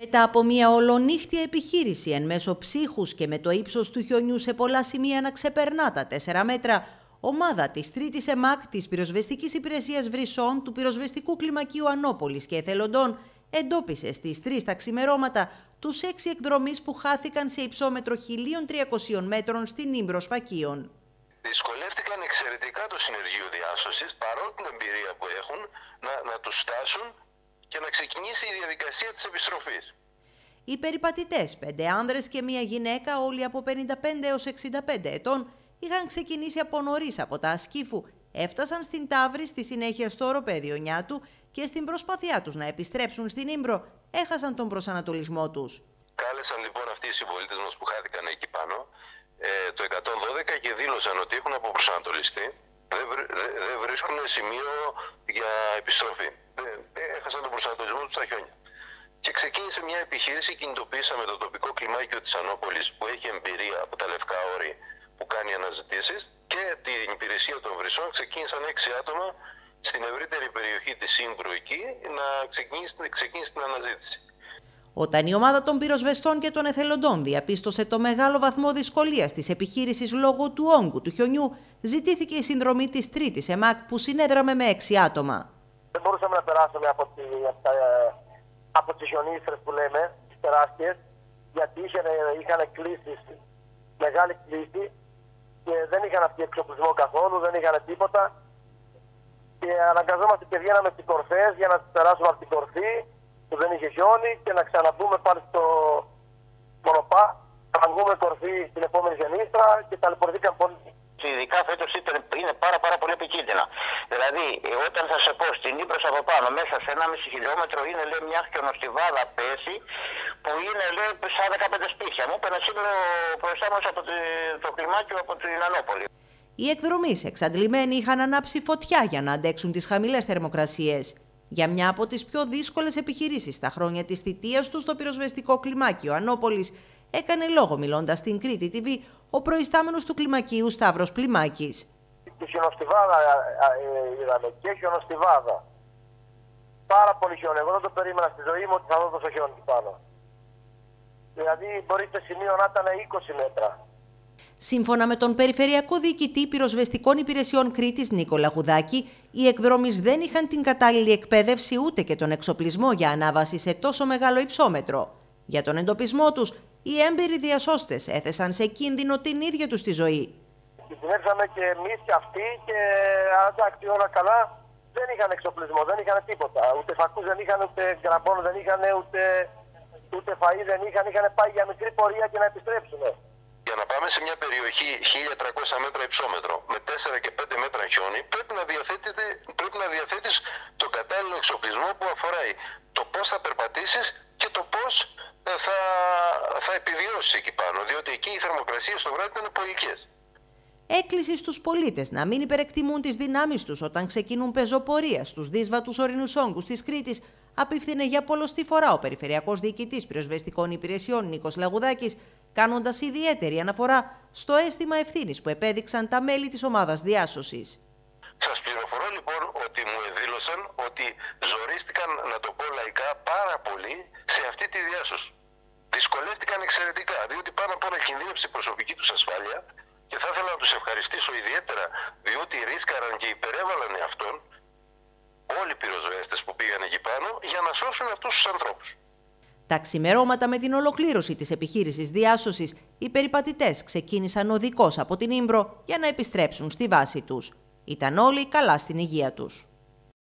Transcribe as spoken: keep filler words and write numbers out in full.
Μετά από μια ολονύχτια επιχείρηση εν μέσω ψύχους και με το ύψος του χιονιού σε πολλά σημεία να ξεπερνά τα τέσσερα μέτρα, ομάδα της τρίτης ΕΜΑΚ της Πυροσβεστικής Υπηρεσίας Βρυσών, του Πυροσβεστικού Κλιμακίου Ανώπολης και εθελοντών εντόπισε στις τρεις τα ξημερώματα τους έξι εκδρομείς που χάθηκαν σε υψόμετρο χίλια τριακόσια μέτρων στην Ίμβρο Σφακίων. Δυσκολεύτηκαν εξαιρετικά το συνεργείο διάσωσης, παρόλο την εμπειρία που έχουν, να, να τους στάσουν και να ξεκινήσει η διαδικασία της επιστροφής. Οι περιπατητές, πέντε άνδρες και μία γυναίκα, όλοι από πενήντα πέντε έως εξήντα πέντε ετών, είχαν ξεκινήσει από νωρίς από τα Ασκήφου, έφτασαν στην Ταύρη, στη συνέχεια στο οροπέδιο Νιάτου και στην προσπάθειά τους να επιστρέψουν στην Ίμβρο έχασαν τον προσανατολισμό τους. Κάλεσαν λοιπόν αυτοί οι συμπολίτες μας που χάθηκαν εκεί πάνω ε, το εκατόν δώδεκα και δήλωσαν ότι έχουν αποπροσανατολιστεί. Δεν δε βρίσκουν σημείο για επιστροφή. Έχασαν τον προσανατολισμό του στα χιόνια. Και ξεκίνησε μια επιχείρηση, κινητοποίησαμε το τοπικό κλιμάκιο της Ανώπολης που έχει εμπειρία από τα λευκά όρη που κάνει αναζητήσεις και την υπηρεσία των Βρυσών. Ξεκίνησαν έξι άτομα στην ευρύτερη περιοχή της Σύμπρου εκεί να ξεκίνησε, ξεκίνησε την αναζήτηση. Όταν η ομάδα των πυροσβεστών και των εθελοντών διαπίστωσε το μεγάλο βαθμό δυσκολίας της επιχείρησης λόγω του όγκου του χιονιού, ζητήθηκε η συνδρομή της τρίτης ΕΜΑΚ που συνέδραμε με έξι άτομα. Δεν μπορούσαμε να περάσουμε από, τη, από τις χιονίστρες που λέμε, τις τεράστιες, γιατί είχαν, είχαν κλήσεις, μεγάλη κλήση και δεν είχαν αυτή εξοπλισμό καθόλου, δεν είχαν τίποτα και αναγκαζόμαστε και βγαίναμε στις κορφές για να περάσουμε από την κορφή που δεν είχε χιόνι και να ξαναμπούμε πάλι στο μονοπά, να βγούμε κορφή στην επόμενη χιονίστρα και ταλαιπωρηθήκαν πολύ. Ειδικά φέτος είναι πάρα πάρα πολύ επικίνδυνα. Δηλαδή, όταν θα σε πω στην Ίμβρος από πάνω, μέσα σε ενάμιση χιλιόμετρο είναι λέει, μια χιονοστιβάδα πέσει που είναι λέει, σαν δεκαπέντε σπίτια. Μου πέρασε σήμερα ο προϊστάμενος από το κλιμάκιο από την Ανώπολη. Οι εκδρομείς εξαντλημένοι είχαν ανάψει φωτιά για να αντέξουν τις χαμηλές θερμοκρασίες. Για μια από τις πιο δύσκολες επιχειρήσεις στα χρόνια της θητείας του στο πυροσβεστικό κλιμάκιο Ανώπολης, έκανε λόγο μιλώντας στην Κρήτη τι βι ο προϊστάμενος του κλιμακίου Σταύρος Πλυμάκης. Τη χιονοστιβάδα είδαμε και χιονοστιβάδα. Πάρα πολύ χιόνι. Εγώ δεν το περίμενα στη ζωή μου ότι θα δω τόσο χιόνι πάνω. Δηλαδή μπορεί το σημείο να ήταν είκοσι μέτρα. Σύμφωνα με τον Περιφερειακό Διοικητή Πυροσβεστικών Υπηρεσιών Κρήτης Νίκο Λαγουδάκη, οι εκδρομείς δεν είχαν την κατάλληλη εκπαίδευση ούτε και τον εξοπλισμό για ανάβαση σε τόσο μεγάλο υψόμετρο. Για τον εντοπισμό τους, οι έμπειροι διασώστες έθεσαν σε κίνδυνο την ίδια τους τη ζωή. Συνέψαμε και εμείς και αυτοί και εντάξει όλα καλά, δεν είχαν εξοπλισμό, δεν είχαν τίποτα. Ούτε φακούς δεν είχαν, ούτε γραμπών δεν είχαν, ούτε, ούτε φαΐ δεν είχαν. Είχαν πάει για μικρή πορεία και να επιστρέψουν. Για να πάμε σε μια περιοχή χίλια τριακόσια μέτρα υψόμετρο με τέσσερα και πέντε μέτρα χιόνι πρέπει να, πρέπει να διαθέτεις το κατάλληλο εξοπλισμό που αφοράει το πώς θα περπατήσεις και το πώς θα, θα επιβιώσεις εκεί πάνω, διότι εκεί οι θερμοκρασίες το βράδυ ήταν πολικές. Έκκληση στους πολίτες να μην υπερεκτιμούν τις δυνάμεις τους όταν ξεκινούν πεζοπορία στους δύσβατους ορεινούς όγκους της Κρήτης, απίφθινε για πολλοστή φορά ο Περιφερειακός Διοικητής Πυροσβεστικών Υπηρεσιών Νίκος Λαγουδάκης, κάνοντας ιδιαίτερη αναφορά στο αίσθημα ευθύνης που επέδειξαν τα μέλη της ομάδας διάσωσης. Σας πληροφορώ λοιπόν ότι μου δήλωσαν ότι ζορίστηκαν, να το πω λαϊκά, πάρα πολύ σε αυτή τη διάσωση. Δυσκολεύτηκαν εξαιρετικά, διότι πάνω απ' όλα κινδύνευσε η προσωπική τους ασφάλεια και θα ήθελα να τους ευχαριστήσω ιδιαίτερα, διότι ρίσκαραν και υπερέβαλαν εαυτόν όλοι οι πυροσβέστες που πήγαν εκεί πάνω για να σώσουν αυτούς τους ανθρώπους. Τα ξημερώματα με την ολοκλήρωση της επιχείρησης διάσωσης, οι περιπατητές ξεκίνησαν οδικώς από την Ίμβρο για να επιστρέψουν στη βάση τους. Ήταν όλοι καλά στην υγεία τους.